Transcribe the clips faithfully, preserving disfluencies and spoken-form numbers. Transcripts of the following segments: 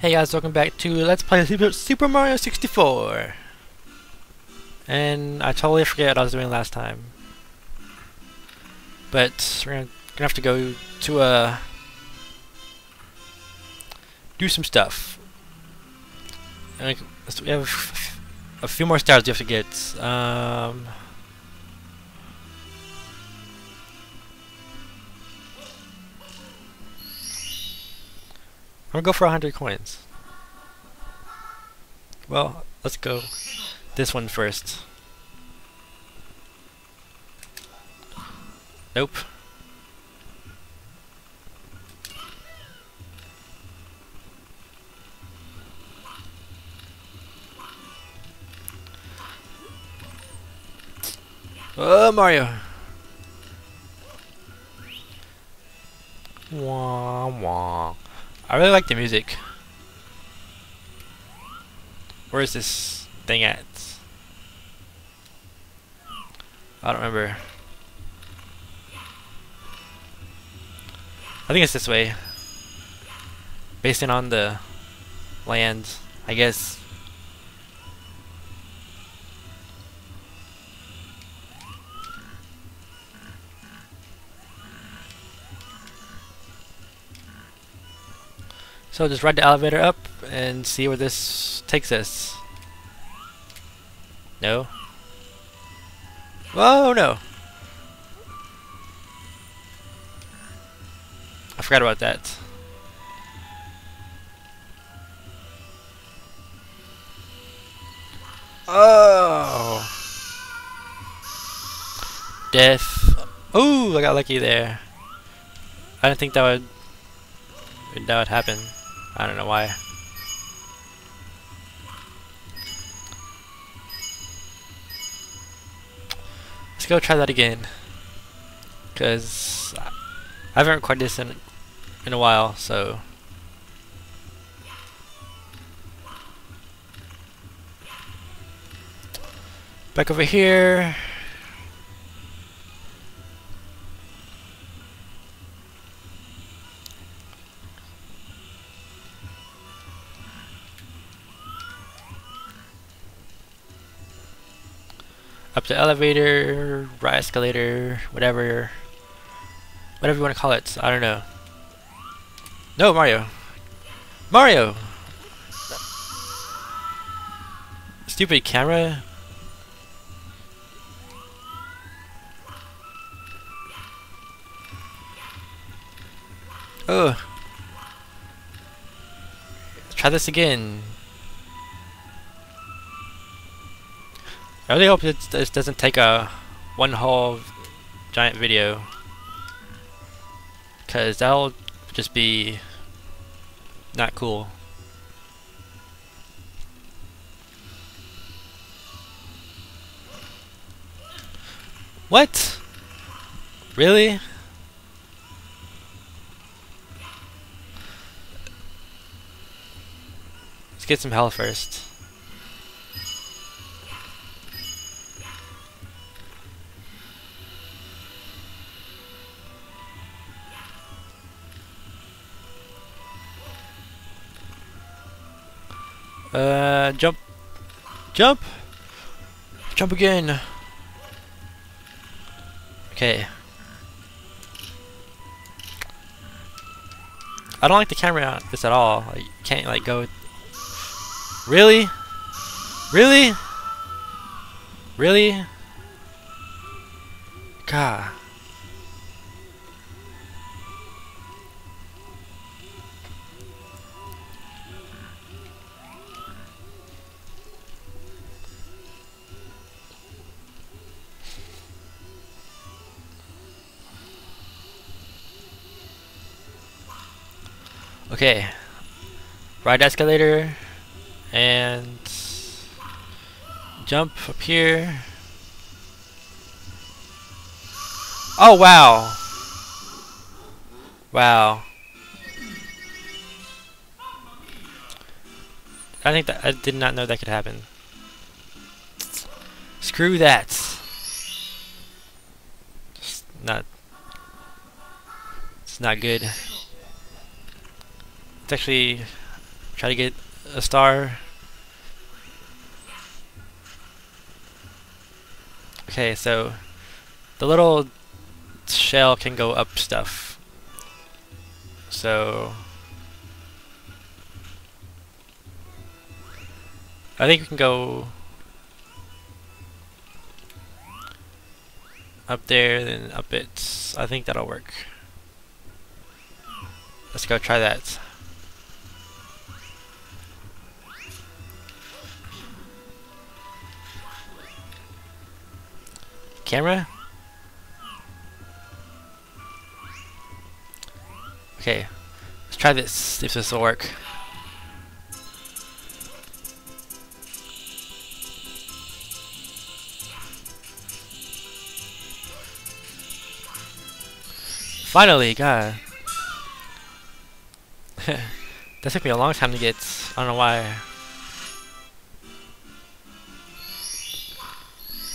Hey guys, welcome back to Let's Play Super Mario sixty-four. And I totally forget what I was doing last time. But we're gonna have to go to uh do some stuff. And we have a few more stars we have to get. Um, I'm gonna go for a hundred coins. Well, let's go this one first. Nope. Oh, Mario! Wah wah. I really like the music. Where is this thing at? I don't remember. I think it's this way. Based on the land, I guess. So just ride the elevator up and see where this takes us. No. Oh no! I forgot about that. Oh! Death. Ooh, I got lucky there. I didn't think that would that would happen. I don't know why. Let's go try that again, because I haven't recorded this in in a while, so. Back over here. Up the elevator, right escalator, whatever, whatever you want to call it. I don't know. No, Mario, Mario. Stupid camera. Oh, let's try this again. I really hope it's, this doesn't take a one whole giant video, because that'll just be not cool. What? Really? Let's get some health first. Uh, jump, jump, jump again. Okay. I don't like the camera on this at all. I can't like go. Really, really, really. God. Okay, ride escalator and jump up here. Oh wow! Wow! I think that I did not know that could happen. Screw that! Just not. It's not good. It's actually Try to get a star. Okay, so the little shell can go up stuff. So I think we can go up there, then up it. I think that'll work. Let's go try that. Camera? Okay, let's try this, see if this will work. Finally, God. That took me a long time to get, I don't know why.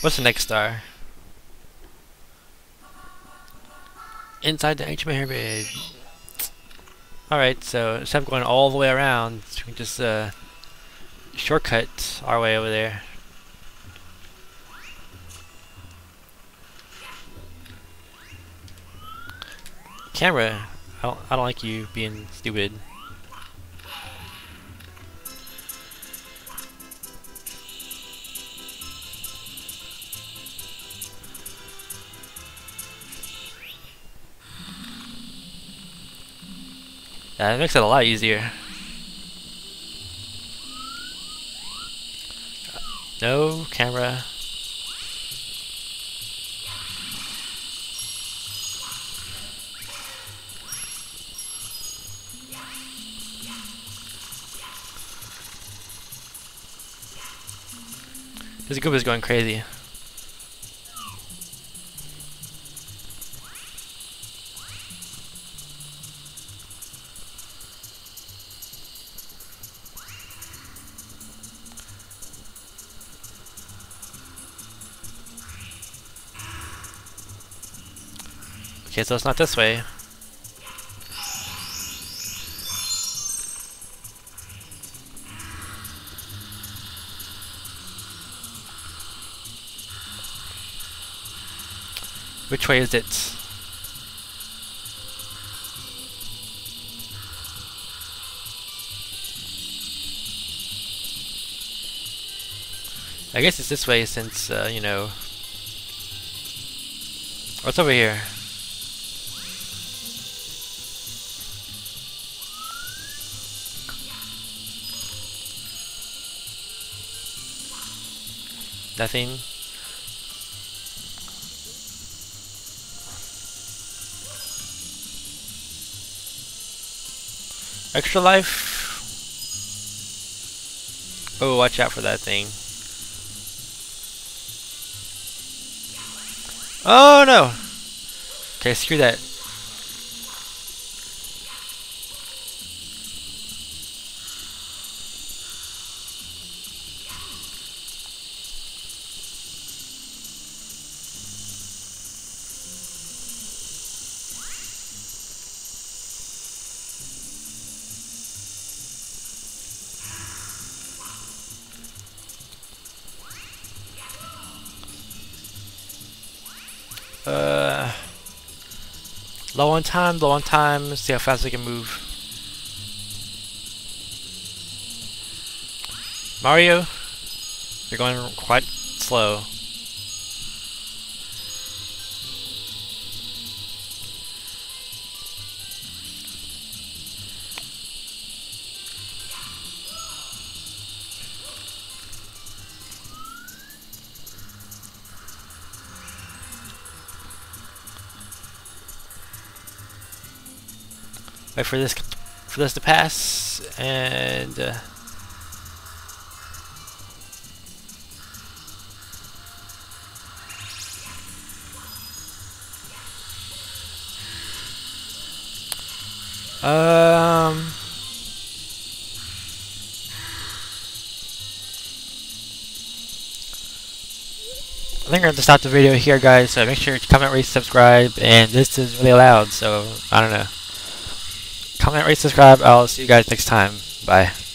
What's the next star? Inside the ancient heritage. Alright, so instead of going all the way around, we can just uh, shortcut our way over there. Camera, I don't, I don't like you being stupid. Yeah, it makes it a lot easier. No camera. This group is going crazy. Okay, so it's not this way. Which way is it? I guess it's this way since, uh, you know... What's over here? Nothing. Extra life. Oh, watch out for that thing. Oh no. Okay, screw that. Uh, low on time, low on time. Let's see how fast we can move. Mario, you're going quite slow. Wait for this, for this to pass, and uh, um, I think we're going to stop the video here, guys. So make sure to comment, rate, subscribe, and this is really loud. So I don't know. Comment, rate, subscribe. I'll see you guys next time. Bye.